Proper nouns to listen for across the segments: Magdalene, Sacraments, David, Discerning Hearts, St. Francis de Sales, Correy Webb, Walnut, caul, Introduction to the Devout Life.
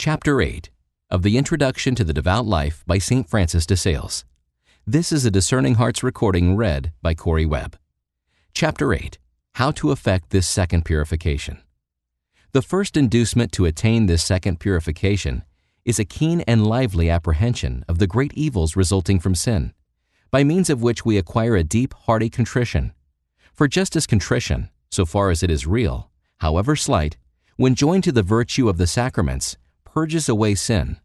Chapter 8 of the Introduction to the Devout Life by St. Francis de Sales. This is a Discerning Hearts recording read by Correy Webb. Chapter 8, How to Effect This Second Purification. The first inducement to attain this second purification is a keen and lively apprehension of the great evils resulting from sin, by means of which we acquire a deep, hearty contrition. For just as contrition, so far as it is real, however slight, when joined to the virtue of the sacraments, purges away sin,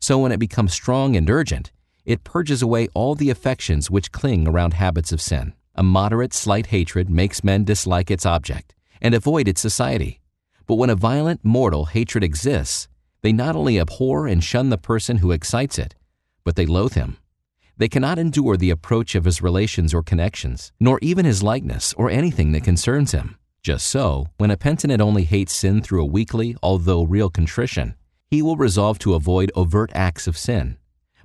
so when it becomes strong and urgent, it purges away all the affections which cling around habits of sin. A moderate, slight hatred makes men dislike its object and avoid its society. But when a violent, mortal hatred exists, they not only abhor and shun the person who excites it, but they loathe him. They cannot endure the approach of his relations or connections, nor even his likeness or anything that concerns him. Just so, when a penitent only hates sin through a weakly, although real contrition, he will resolve to avoid overt acts of sin.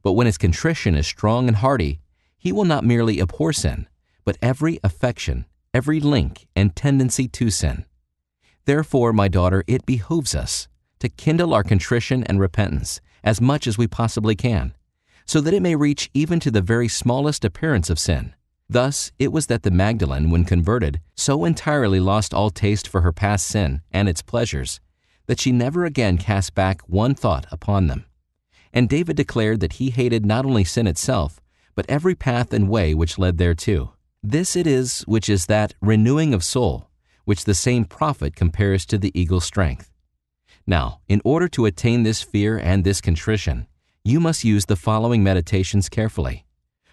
But when his contrition is strong and hearty, he will not merely abhor sin, but every affection, every link and tendency to sin. Therefore, my daughter, it behooves us to kindle our contrition and repentance as much as we possibly can, so that it may reach even to the very smallest appearance of sin. Thus it was that the Magdalene, when converted, so entirely lost all taste for her past sin and its pleasures, that she never again cast back one thought upon them. And David declared that he hated not only sin itself, but every path and way which led thereto. This it is which is that renewing of soul, which the same prophet compares to the eagle's strength. Now, in order to attain this fear and this contrition, you must use the following meditations carefully.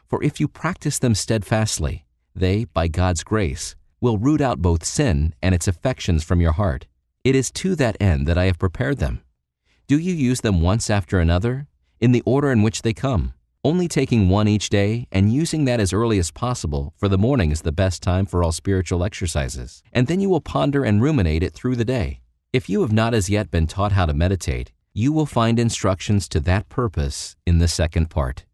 For if you practice them steadfastly, they, by God's grace, will root out both sin and its affections from your heart. It is to that end that I have prepared them. Do you use them once after another, in the order in which they come, only taking one each day and using that as early as possible, for the morning is the best time for all spiritual exercises, and then you will ponder and ruminate it through the day. If you have not as yet been taught how to meditate, you will find instructions to that purpose in the second part.